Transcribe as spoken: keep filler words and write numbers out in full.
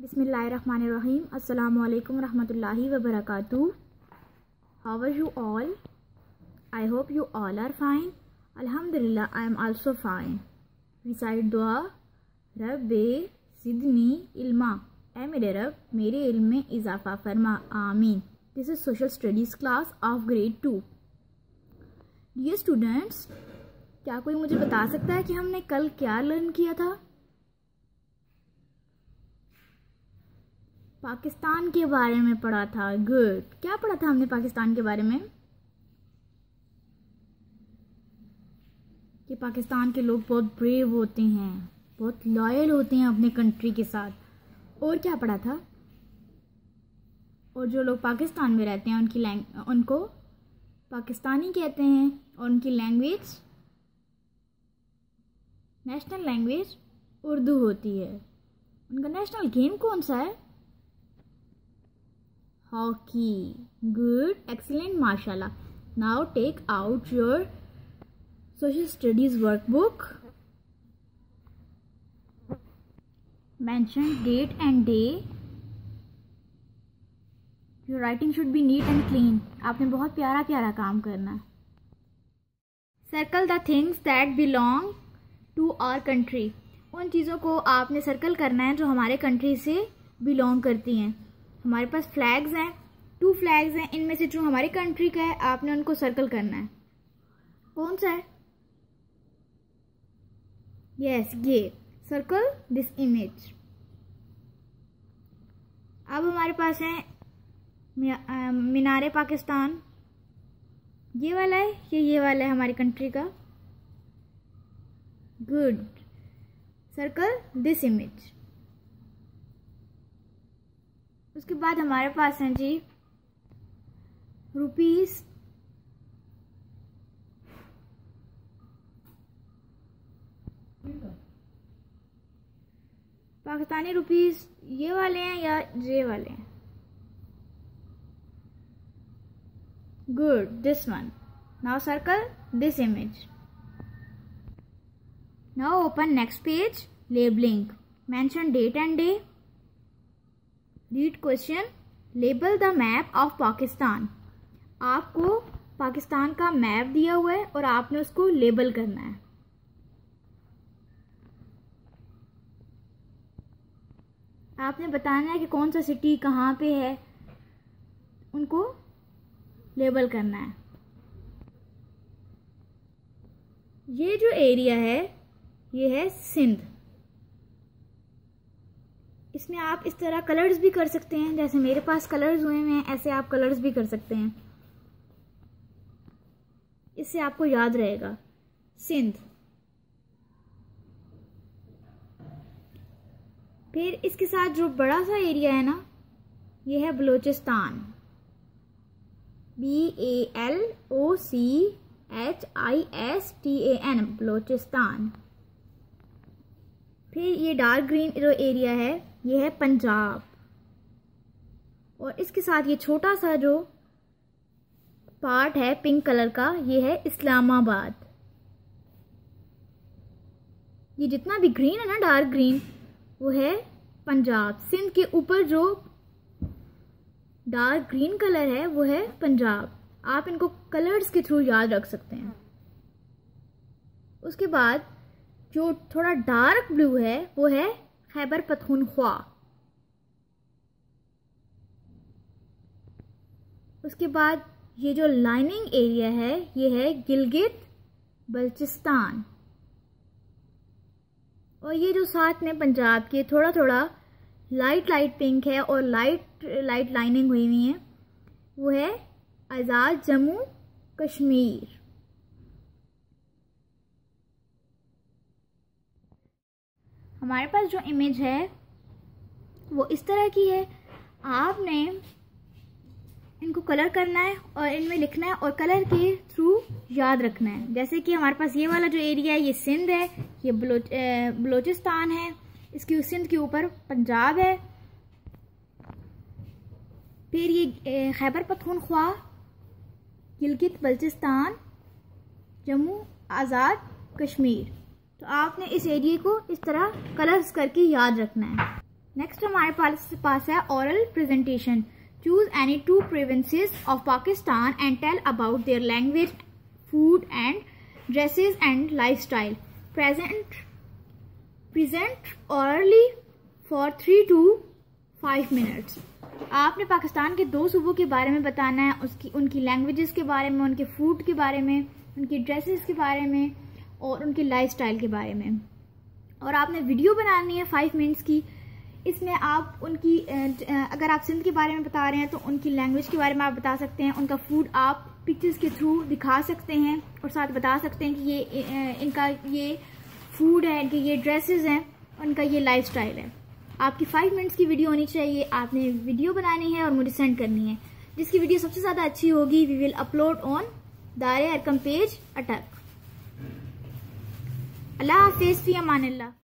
बिस्मिल्लाहिर्रहमानिर्रहीम। अस्सलामुअलैकुम रहमतुल्लाहि वबरकातुहू। How are you all? I hope you all are fine. अल्हम्दुलिल्लाह आई एम आल्सो फाइन। रिसाइड दुआ रब्बे ज़िदनी इल्मा, ए मेरे रब मेरे इल्म में इजाफा फरमा, आमीन। This is social studies class of grade two. Dear students, क्या कोई मुझे बता सकता है कि हमने कल क्या लर्न किया था? पाकिस्तान के बारे में पढ़ा था। गुड। क्या पढ़ा था हमने पाकिस्तान के बारे में? कि पाकिस्तान के लोग बहुत ब्रेव होते हैं, बहुत लॉयल होते हैं अपने कंट्री के साथ। और क्या पढ़ा था? और जो लोग पाकिस्तान में रहते हैं उनकी लैंग उनको पाकिस्तानी कहते हैं और उनकी लैंग्वेज, नेशनल लैंग्वेज उर्दू होती है। उनका नेशनल गेम कौन सा है? हॉकी। गुड, एक्सीलेंट, माशाल्लाह। Now take out your social studies workbook, mention date and day. Your writing should be neat and clean. आपने बहुत प्यारा प्यारा काम करना। Circle the things that belong to our country. उन चीज़ों को आपने सर्कल करना है जो हमारे कंट्री से बिलोंग करती हैं। हमारे पास फ्लैग्स हैं, टू फ्लैग्स हैं, इनमें से जो हमारे कंट्री का है आपने उनको सर्कल करना है। कौन सा है? यस yes, ये सर्कल दिस इमेज। अब हमारे पास है मीनारे पाकिस्तान। ये वाला है या ये वाला है हमारी कंट्री का? Good, circle this image. उसके बाद हमारे पास हैं जी रुपीस, पाकिस्तानी रुपीस। ये वाले हैं या ये वाले हैं? Good, this one. Now circle this image. Now open next page, labeling. Mention date and day. Read question. Label the map of Pakistan. आपको पाकिस्तान का मैप दिया हुआ है और आपने उसको लेबल करना है। आपने बताना है कि कौन सा सिटी कहाँ पे है, उनको लेबल करना है। ये जो एरिया है ये है सिंध। इसमें आप इस तरह कलर्स भी कर सकते हैं, जैसे मेरे पास कलर्स हुए हैं ऐसे आप कलर्स भी कर सकते हैं। इससे आपको याद रहेगा सिंध। फिर इसके साथ जो बड़ा सा एरिया है ना, ये है Balochistan. B A L O C H I S T A N, Balochistan. फिर ये डार्क ग्रीन जो एरिया है ये है पंजाब, और इसके साथ ये छोटा सा जो पार्ट है पिंक कलर का ये है इस्लामाबाद। ये जितना भी ग्रीन है ना डार्क ग्रीन, वो है पंजाब। सिंध के ऊपर जो डार्क ग्रीन कलर है वो है पंजाब। आप इनको कलर्स के थ्रू याद रख सकते हैं। उसके बाद जो थोड़ा डार्क ब्लू है वो है खैबर पख्तूनख्वा। उसके बाद ये जो लाइनिंग एरिया है ये है गिलगित बल्तिस्तान, और ये जो साथ में पंजाब के थोड़ा थोड़ा लाइट लाइट पिंक है और लाइट लाइट लाइनिंग हुई हुई है वो है आज़ाद जम्मू कश्मीर। हमारे पास जो इमेज है वो इस तरह की है। आपने इनको कलर करना है और इनमें लिखना है और कलर के थ्रू याद रखना है। जैसे कि हमारे पास ये वाला जो एरिया है ये सिंध है, ये बलोच बलोचिस्तान है, इसके सिंध के ऊपर पंजाब है। फिर ये खैबर पख्तूनख्वा, गिलगित बल्तिस्तान, जम्मू, आज़ाद कश्मीर। तो आपने इस एरिया को इस तरह कलर्स करके याद रखना है। नेक्स्ट हमारे पास है oral presentation. Choose any two provinces of Pakistan and tell about their language, food and dresses and lifestyle. Present present orally for three to five minutes. आपने पाकिस्तान के दो सूबों के बारे में बताना है, उसकी उनकी लैंग्वेजेस के बारे में, उनके फूड के बारे में, उनकी ड्रेसेस के बारे में और उनकी लाइफस्टाइल के बारे में। और आपने वीडियो बनानी है फाइव मिनट्स की। इसमें आप उनकी, अगर आप सिंध के बारे में बता रहे हैं तो उनकी लैंग्वेज के बारे में आप बता सकते हैं, उनका फूड आप पिक्चर्स के थ्रू दिखा सकते हैं और साथ बता सकते हैं कि ये इनका ये फूड है, इनके ये ड्रेसेस हैं, उनका ये लाइफस्टाइल है। आपकी फाइव मिनट्स की वीडियो होनी चाहिए। आपने वीडियो बनानी है और मुझे सेंड करनी है। जिसकी वीडियो सबसे ज़्यादा अच्छी होगी we will upload on Dar-e Arqam page अटक। अल्लाह हाफिज़, फी अमानिल्लाह।